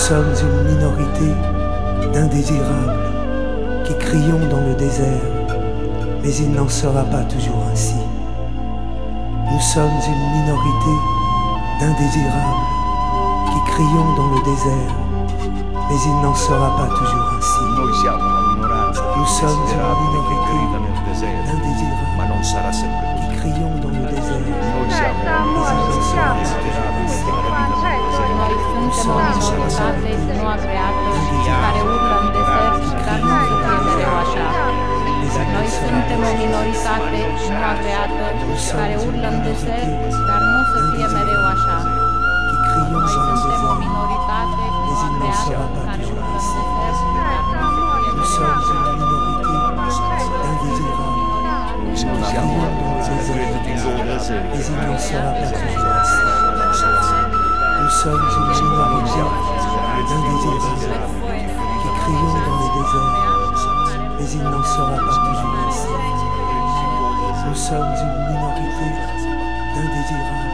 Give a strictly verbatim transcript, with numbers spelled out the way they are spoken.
sommes une minorité d'indésirables qui crions dans le désert, mais il n'en sera pas toujours ainsi. Nous sommes une minorité d'indésirables qui crions dans le désert, mais il n'en sera pas toujours ainsi. Nous sommes une minorité d'indésirables qui crions dans le désert, mais il n'en sera pas care urlăm de cer, dar nu să fie mereu așa. Noi suntem o minoritate, o creată, care urlăm de cer, dar nu să fie mereu așa. Noi suntem o minoritate, o creată, care urlăm de cer, mais il n'en sera pas toujours ainsi. Nous sommes une minorité d'indésirables.